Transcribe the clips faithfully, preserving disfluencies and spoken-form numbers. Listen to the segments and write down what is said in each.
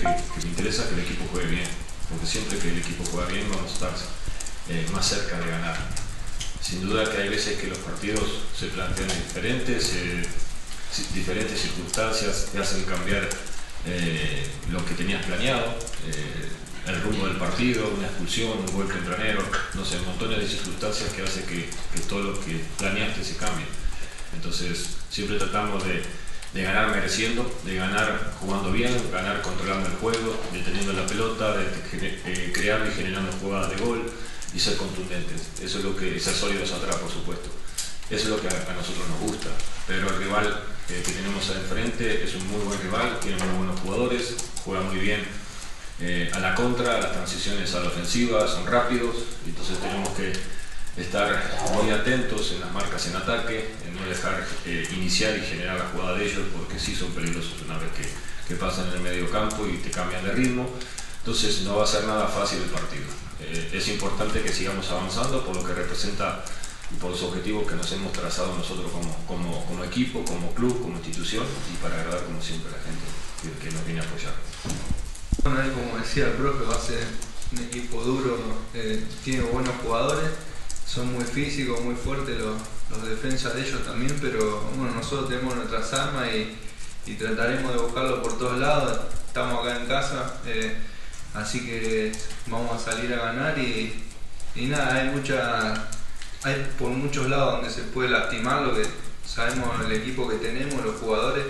que, que me interesa que el equipo juegue bien, porque siempre que el equipo juega bien vamos a estar eh, más cerca de ganar. Sin duda que hay veces que los partidos se plantean diferentes, eh, diferentes circunstancias te hacen cambiar eh, lo que tenías planeado, eh, el rumbo del partido, una expulsión, un gol tempranero, no sé, montones de circunstancias que hace que, que todo lo que planeaste se cambie. Entonces siempre tratamos de, de ganar mereciendo, de ganar jugando bien, ganar controlando el juego, deteniendo la pelota, de, de, de crear y generando jugadas de gol y ser contundentes. Eso es lo que ser sólidos atrás, por supuesto. Eso es lo que a, a nosotros nos gusta. Pero el rival eh, que tenemos al frente es un muy buen rival, tiene muy buenos jugadores, juega muy bien eh, a la contra, las transiciones a la ofensiva son rápidos, entonces tenemos que estar muy atentos en las marcas en ataque, en no dejar eh, iniciar y generar la jugada de ellos, porque sí son peligrosos una vez que, que pasan en el medio campo y te cambian de ritmo. Entonces no va a ser nada fácil el partido. Eh, es importante que sigamos avanzando por lo que representa y por los objetivos que nos hemos trazado nosotros como, como, como equipo, como club, como institución, y para agradar como siempre a la gente que, que nos viene a apoyar. Bueno, como decía el profe, va a ser un equipo duro, eh, tiene buenos jugadores, son muy físicos, muy fuertes los, los defensas de ellos también, pero bueno, nosotros tenemos nuestras armas y, y trataremos de buscarlo por todos lados. Estamos acá en casa, eh, así que vamos a salir a ganar y, y nada, hay mucha, hay por muchos lados donde se puede lastimar, lo que sabemos el equipo que tenemos, los jugadores,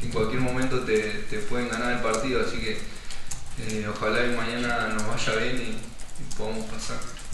que en cualquier momento te, te pueden ganar el partido, así que eh, ojalá que mañana nos vaya bien y, y podamos pasar.